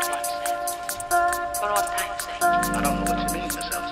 once, for all time's sake. I don't know what you mean, Miss Ellen.